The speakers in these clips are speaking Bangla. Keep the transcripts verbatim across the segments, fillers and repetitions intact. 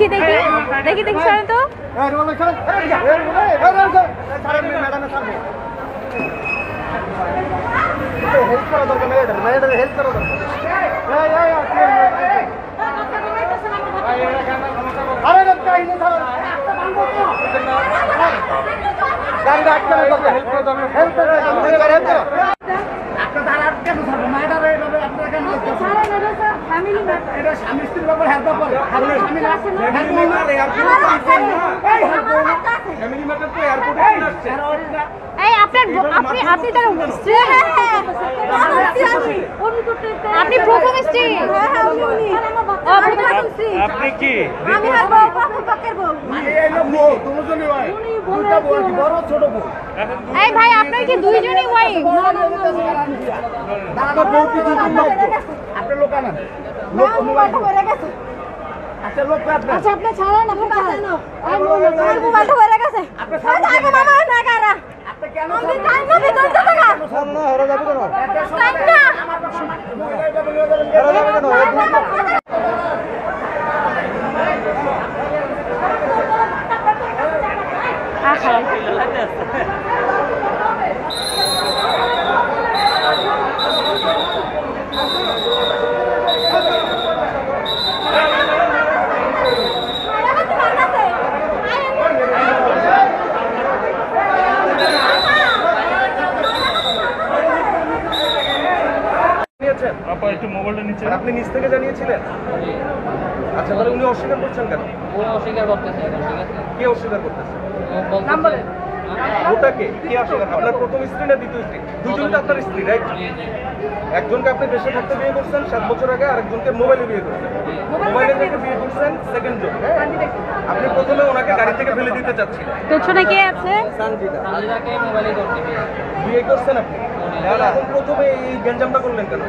देखिए देखिए देखिए देखिए सर तो ছোট अच्छा लोग पे अपना अच्छा अपना छाला ना अपना छाला ना और वो बैठो वगैरह कैसे अपना छाला का मामा ना कर रहा अपना क्या ना हम टाइम पे भी करता था ना छाला ना हरा जाबो ना टाइम ना हरा जाबो ना आ खा আপনি নিচ থেকে জানিয়েছিলেন আচ্ছা তাহলে উনি অস্বীকার করছেন কেন ও অস্বীকার করতেছে কে অস্বীকার করতেছে নাম বলেন ওটাকে কে অস্বীকার আপনার প্রথম স্ত্রী না দ্বিতীয় স্ত্রী দুজনই আপনার স্ত্রী রাইট একজনকে আপনি দেশে থাকতে বিয়ে করছেন সাত বছর আগে আরেকজনকে মোবাইলে বিয়ে করছেন মোবাইলে থেকে বিয়ে করছেন সেকেন্ড জন আপনি প্রথমে ওনাকে গাড়ি থেকে ফেলে দিতে চাচ্ছিলেন পেছনে কে আছে সানজিদা সানজিদাকে মোবাইলে করতে বিয়ে বিয়ে করছেন আপনি না প্রথমে এই গঞ্জামটা করলেন কেন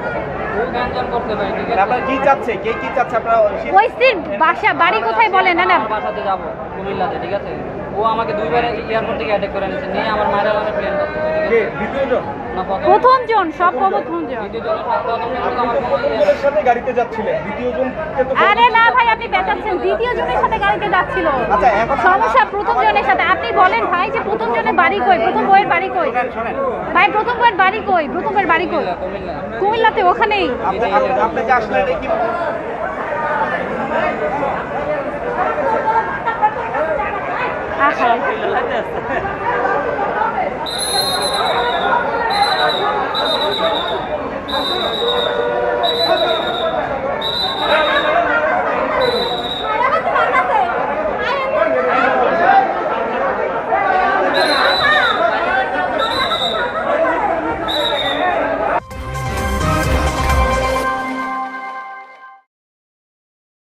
গঞ্জাম করতে ভাই ঠিক আছে আপনারা কি চাচ্ছে কে কি চাচ্ছে আপনারা ওই সিন বাসা বাড়ি কোথায় বলেন না না বাসাতে যাব কুমিল্লাতে ঠিক আছে ও আমাকে দুইবার এয়ারপোর্ট থেকে অ্যাটাক করে এনেছে নিয়ে আমার মায়ের আলাদা প্ল্যান করতে কে দ্বিতীয় জন না প্রথম জন সব প্রথম জন দ্বিতীয় জন আমার সাথে গাড়িতে যাচ্ছিলেন দ্বিতীয় জন কে তো আরে না ভাই আপনি বেটাচ্ছেন দ্বিতীয় জনের সাথে গাড়িতে যাচ্ছিল আচ্ছা সমস্যা প্রথম জনের সাথে আপনি বলেন ভাই যে প্রথম জনের বাড়ি কই প্রথম বইয়ের বাড়ি কই ভাই প্রথম বইয়ের বাড়ি কই প্রথম বইয়ের বাড়ি কই কুমিল্লাতে ওখানেই আপনি আপনি কি আসলে এটা কি আচ্ছা